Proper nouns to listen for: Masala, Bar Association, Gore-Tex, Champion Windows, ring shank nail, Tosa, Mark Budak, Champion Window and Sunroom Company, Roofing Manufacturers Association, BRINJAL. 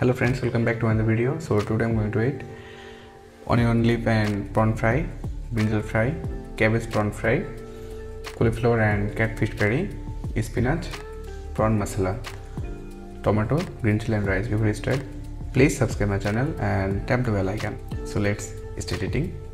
Hello friends, welcome back to another video. So today I'm going to eat onion leaf and prawn fry, brinjal fry, cabbage prawn fry, cauliflower and catfish curry, spinach, prawn masala, tomato, green chili and rice. Before we start, please subscribe my channel and tap the bell icon. So let's start eating.